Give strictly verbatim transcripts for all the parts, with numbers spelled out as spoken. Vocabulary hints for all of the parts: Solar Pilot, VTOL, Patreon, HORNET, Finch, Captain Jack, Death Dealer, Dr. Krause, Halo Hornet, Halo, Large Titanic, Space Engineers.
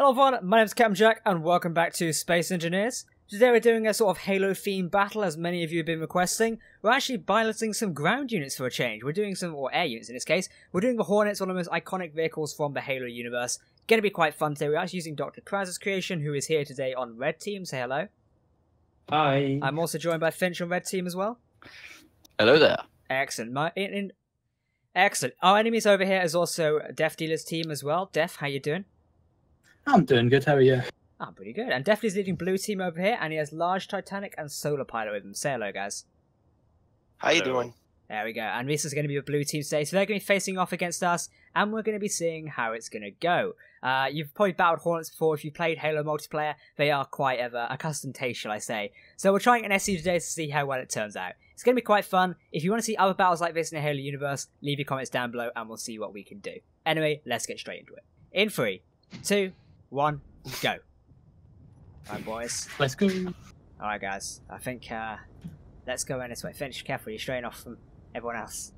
Hello everyone, my name is Captain Jack and welcome back to Space Engineers. Today we're doing a sort of Halo themed battle, as many of you have been requesting. We're actually piloting some ground units for a change. We're doing some, or air units in this case. We're doing the Hornets, one of the most iconic vehicles from the Halo universe. Gonna be quite fun today. We're actually using Doctor Krause's creation, who is here today on Red Team. Say hello. Hi. I'm also joined by Finch on Red Team as well. Hello there. Excellent. My, in, in, excellent. Our enemies over here is also Death Dealer's team as well. Death, how you doing? I'm doing good, how are you? I'm pretty good. And Death Dealer's leading blue team over here, and he has Large Titanic and Solar Pilot with him. Say hello, guys. How you doing? There we go. And this is going to be a blue team today, so they're going to be facing off against us, and we're going to be seeing how it's going to go. Uh, you've probably battled Hornets before. If you've played Halo multiplayer, they are quite of a, a custom taste, shall I say. So we're trying an S C today to see how well it turns out. It's going to be quite fun. If you want to see other battles like this in the Halo universe, leave your comments down below, and we'll see what we can do. Anyway, let's get straight into it. In three, two, one, go. Alright, boys. Let's go. Alright, guys. I think, uh, let's go in this way. Finch, careful. You're straying off from everyone else.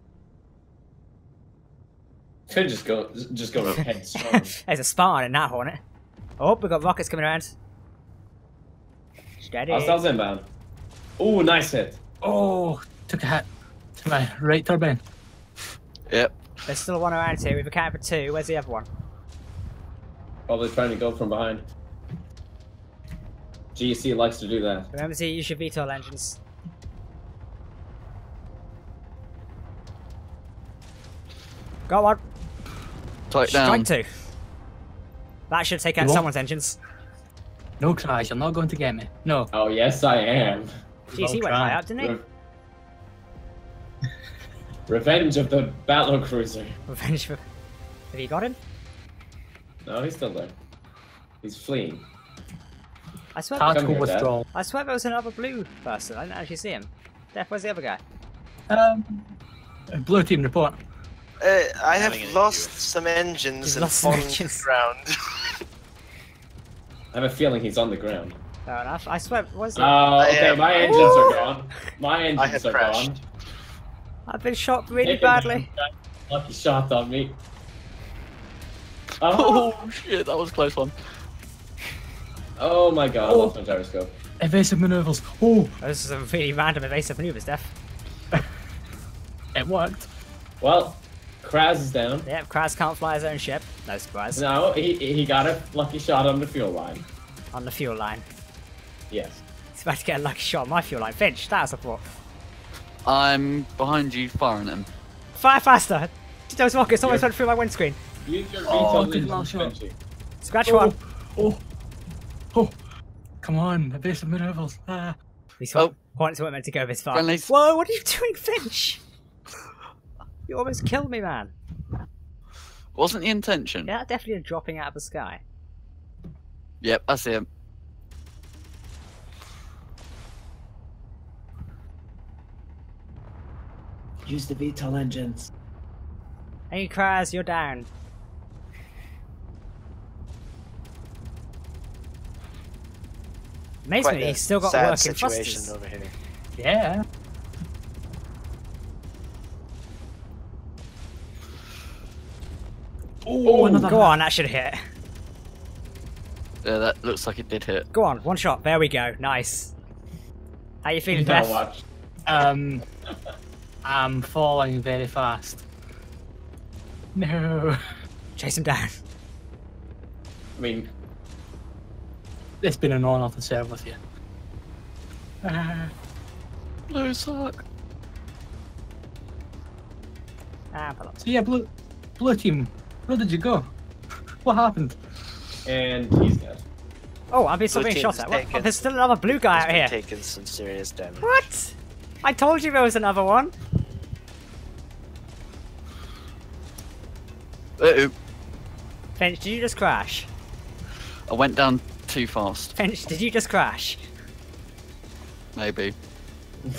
Finch just got, just got a head strong. There's a Spartan in that Hornet. Oh, we've got rockets coming around. Steady. How's that inbound? Oh, nice hit. Oh, took a hit to my right turbine. Yep. There's still one around here. We've accounted for two. Where's the other one? Probably trying to go from behind. G C likes to do that. Remember to use your V TOL engines. Go on. Strike down. Strike two. That should take out you someone's won't. Engines. No cries, you're not going to get me. No. Oh yes I am. G C went high up, didn't he? Re Revenge of the battlecruiser. Revenge for... Have you got him? No, he's still there. He's fleeing. I swear, withdrawal. I swear there was another blue person. I didn't actually see him. Death, where's the other guy? Um, blue team report. Uh, I have lost some engines and fallen to the ground. I have a feeling he's on the ground. Fair enough. I swear, where's the... Oh, okay, my engines are gone. My engines are gone. I've been shot really badly. Lucky shot on me. Oh. Oh shit, that was a close one. Oh my god, oh. I lost my gyroscope. Evasive maneuvers. Oh, this is a really random evasive maneuvers, Def. It worked. Well, Krause is down. Yeah, Krause can't fly his own ship. No surprise. No, he he got a lucky shot on the fuel line. On the fuel line. Yes. He's about to get a lucky shot on my fuel line. Finch, that's a support. I'm behind you, firing him. Fire faster! Those rockets almost went through my windscreen. Use your oh, good last shot. Scratch oh, one. Oh, oh, come on, evasive maneuvers. Ah. These oh. Hornets weren't meant to go this far. Friendlies. Whoa, what are you doing, Finch? You almost killed me, man. Wasn't the intention. Yeah, definitely dropping out of the sky. Yep, I see him. Use the V TOL engines. Hey, Krause, you're down. Amazingly, he's still got sad working situation over here. Yeah. Oh, go hit. On, that should hit. Yeah, that looks like it did hit. Go on, one shot. There we go. Nice. How you feeling, Beth? Watch. Um, I'm falling very fast. No. Chase him down. I mean, it's been an honor to serve with you. Uh, blue suck. Ah, but so yeah, blue, blue team. Where did you go? What happened? And he's dead. Oh, I'm still being shot at. What? Oh, there's still another blue guy out here. Taken some serious damage. What? I told you there was another one. Uh-oh. Finch, did you just crash? I went down too fast. Finch, did you just crash? Maybe. I'm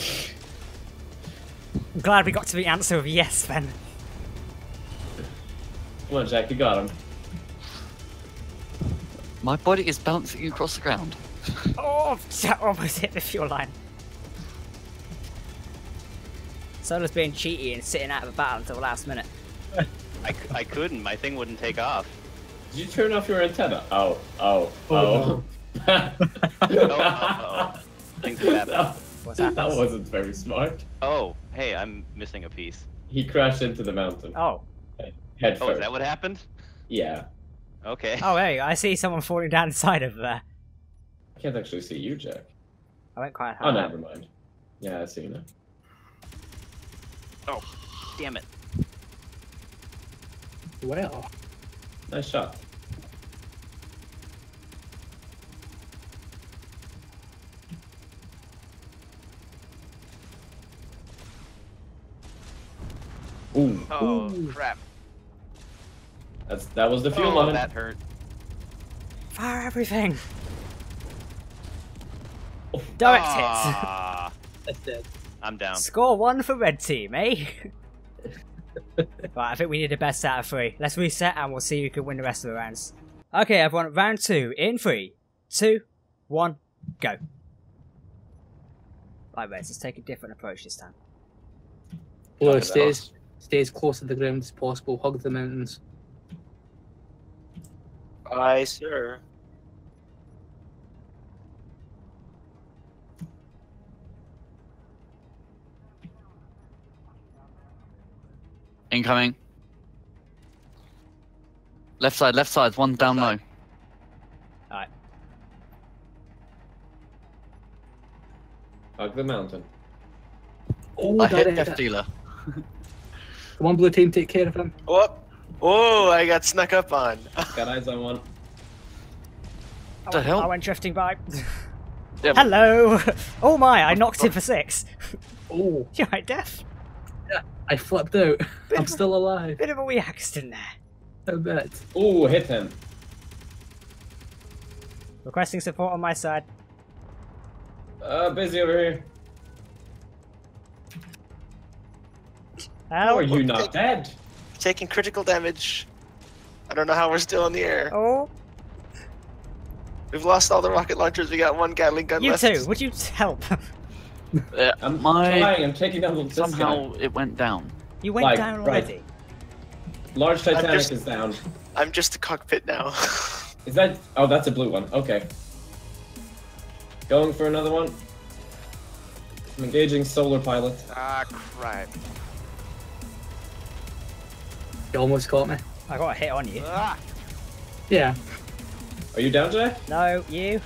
glad we got to the answer of yes, then. Come on, Jack, you got him. My body is bouncing across the ground. Oh, that almost hit the fuel line. Solar's being cheaty and sitting out of the battle until the last minute. I, I couldn't. My thing wouldn't take off. Did you turn off your antenna? Oh, oh, oh. oh. No. no, uh oh. Things have happened. What's happened? That wasn't very smart. Oh, hey, I'm missing a piece. He crashed into the mountain. Oh. Head first. Oh, is that what happened? Yeah. Okay. Oh, hey, I see someone falling down inside of there. I can't actually see you, Jack. I went quite hard. Oh, never mind. Yeah, I see you now. Oh, damn it. Well. Nice shot. Ooh. Oh, Ooh. crap. That's, that was the fuel oh, line. That hurt. Fire everything. Oh. Direct hits. That's dead. I'm down. Score one for red team, eh? Right, I think we need the best out of three. Let's reset and we'll see who can win the rest of the rounds. Okay, everyone, round two in three, two, one, go. Right, Reds, let's take a different approach this time. Hello, stays, stays close to the ground as possible, hug the mountains. Aye, sir. Incoming. Left side, left side, one down low. Alright. Hug the mountain. Oh, I hit Death Dealer. Come on, blue team, take care of him. Oh, oh I got snuck up on. Got eyes on one. What the hell? I went drifting by. Yep. Hello! Oh my, I knocked him for six. Oh. You're right, Death. I flipped out. Bit I'm still alive. Bit of a wee accident there. I bet. Ooh, hit him. Requesting support on my side. Uh, busy over here. How oh, are you not taking, dead? Taking critical damage. I don't know how we're still in the air. Oh. We've lost all the rocket launchers. We got one Gatling gun you left. You two, would you help? Uh, I'm my... trying, I'm taking down the Somehow it went down. You went like, down already? Right. Large Titanic just, is down. I'm just a cockpit now. Is that... Oh, that's a blue one. Okay. Going for another one. I'm engaging Solar Pilot. Ah, crap. You almost caught me. I got a hit on you. Ah. Yeah. Are you down, Jay? No, you.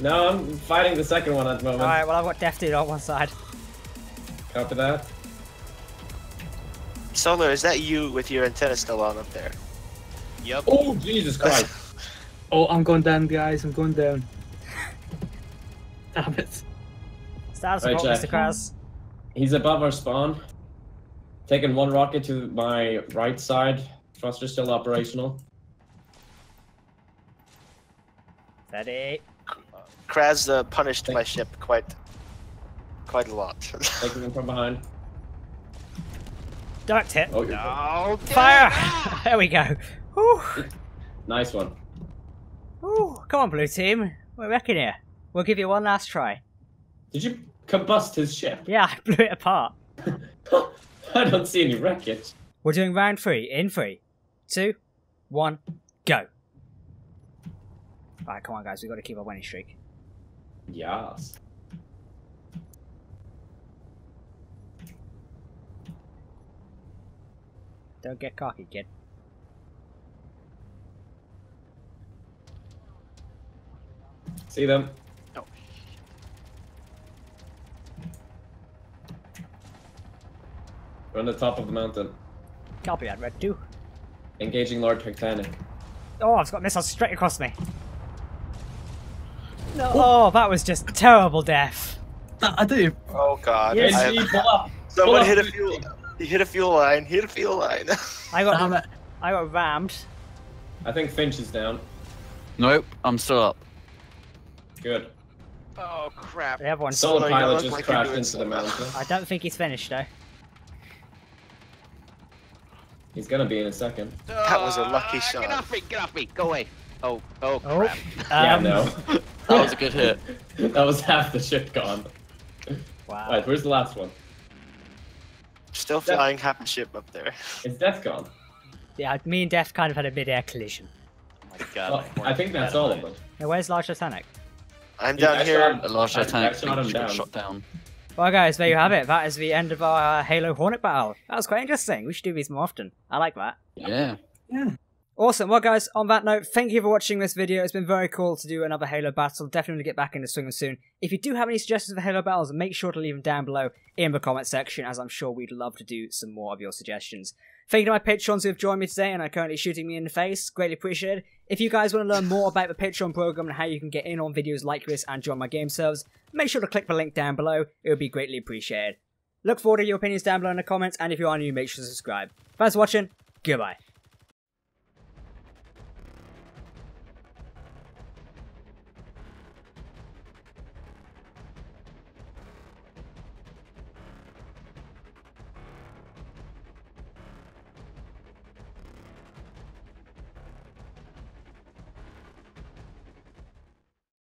No, I'm fighting the second one at the moment. Alright, well I've got Death Dude on one side. Copy that. Solar, is that you with your antenna still on up there? Yep. Oh, Jesus Christ. Oh, I'm going down, guys. I'm going down. Damn it. Start support, right, Mister Krause. He's above our spawn. Taking one rocket to my right side. Thruster still operational. Steady. Kraz uh, punished Thank my ship quite, quite a lot. Taking him from behind. Direct hit. Oh, no, fire! There we go. Woo. Nice one. Ooh, come on, blue team. We're wrecking here. We'll give you one last try. Did you combust his ship? Yeah, I blew it apart. I don't see any wreckage. We're doing round three in three, two, one, go. Alright, come on, guys. We've got to keep our winning streak. Yes. Don't get cocky, kid. See them. Oh. We're on the top of the mountain. Copy that, Red two. Engaging Large Titanic. Oh, I've got missiles straight across me. No. Oh, that was just terrible death. I do. Oh god. Yes. I have... pull up. Someone pull hit up. a fuel. He hit a fuel line. Hit a fuel line. I got. Damn it. I got rammed. I think Finch is down. Nope, I'm still up. Good. Oh crap. The other one. Solar Pilot just like crashed into so. the mountain. I don't think he's finished though. He's gonna be in a second. Uh, that was a lucky shot. Get off me! Get off me! Go away! Oh, oh crap. Oh, yeah, um... no. That was a good hit. That was half the ship gone. Wow. Alright, where's the last one? Still flying half the ship up there. Is Death gone? Yeah, me and Death kind of had a mid-air collision. my god. Well, my I think that's all of them. Hey, where's Large Titanic? I'm yeah, down I here. Large Titanic got shot down. Well, guys, there you have it. That is the end of our uh, Halo Hornet battle. That was quite interesting. We should do these more often. I like that. Yeah. Yeah. Awesome. Well, guys, on that note, thank you for watching this video. It's been very cool to do another Halo battle. Definitely get back into swing soon. If you do have any suggestions for Halo battles, make sure to leave them down below in the comment section, as I'm sure we'd love to do some more of your suggestions. Thank you to my patrons who have joined me today and are currently shooting me in the face. Greatly appreciated. If you guys want to learn more about the Patreon program and how you can get in on videos like this and join my game servers, make sure to click the link down below. It would be greatly appreciated. Look forward to your opinions down below in the comments, and if you are new, make sure to subscribe. Thanks for watching. Goodbye.